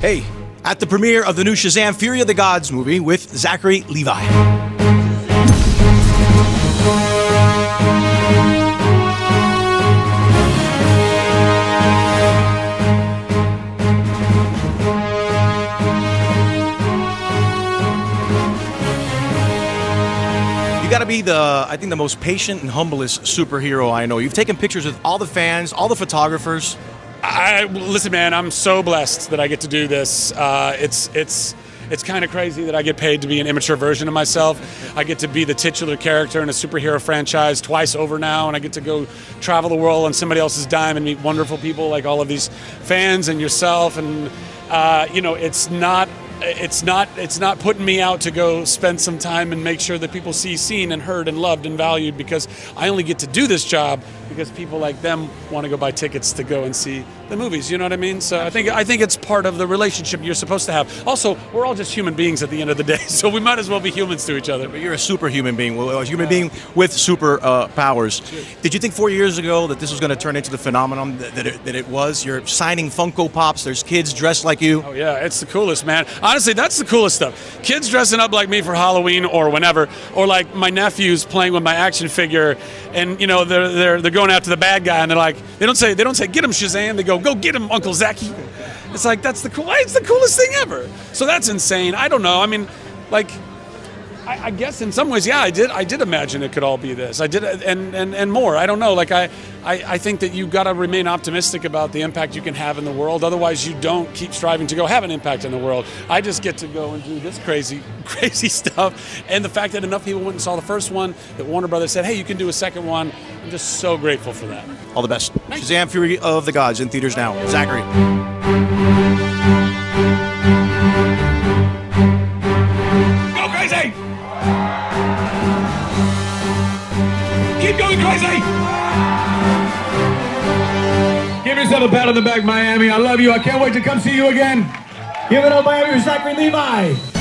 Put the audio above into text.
Hey, at the premiere of the new Shazam! Fury of the Gods movie with Zachary Levi. You gotta be I think the most patient and humblest superhero I know. You've taken pictures with all the fans, all the photographers. Listen, man, I'm so blessed that I get to do this. It's kind of crazy that I get paid to be an immature version of myself. I get to be the titular character in a superhero franchise twice over now, and I get to go travel the world on somebody else's dime and meet wonderful people like all of these fans and yourself. And you know, it's not putting me out to go spend some time and make sure that people see seen and heard and loved and valued, because I only get to do this job because people like them want to go buy tickets to go and see the movies, you know what I mean? So I think it's part of the relationship you're supposed to have. Also, we're all just human beings at the end of the day, so we might as well be humans to each other. But you're a superhuman being, a human being with super powers. Sure. Did you think 4 years ago that this was going to turn into the phenomenon that it was? You're signing Funko Pops, there's kids dressed like you. Oh yeah, it's the coolest, man. Honestly, that's the coolest stuff. Kids dressing up like me for Halloween or whenever, or like my nephews playing with my action figure, and you know they're going after the bad guy, and they're like, they don't say get him, Shazam. They go get him, Uncle Zachy. It's like it's the coolest thing ever. So that's insane. I don't know. I mean, like, I guess in some ways, yeah, I did imagine it could all be this. I did, and more. I don't know. Like I think that you've got to remain optimistic about the impact you can have in the world. Otherwise, you don't keep striving to go have an impact in the world. I just get to go and do this crazy stuff. And the fact that enough people went and saw the first one, that Warner Brothers said, hey, you can do a second one. I'm just so grateful for that. All the best. Thanks. Shazam! Fury of the Gods in theaters now. Zachary. Keep going crazy! Give yourself a pat on the back, Miami. I love you. I can't wait to come see you again. Give it up, Miami, for Zachary Levi.